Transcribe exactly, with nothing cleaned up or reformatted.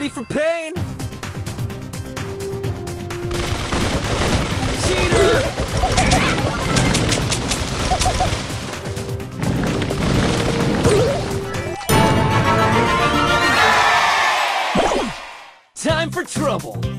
ready for pain! Cheater! Time for trouble!